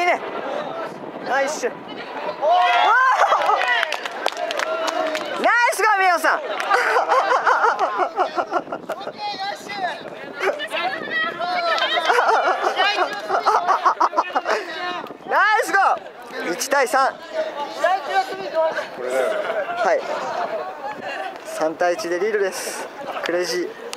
이래. 나이스.ナイスが宮尾さん。ナイスゴー。1対3。はい。3対1でリードです。クレイジー。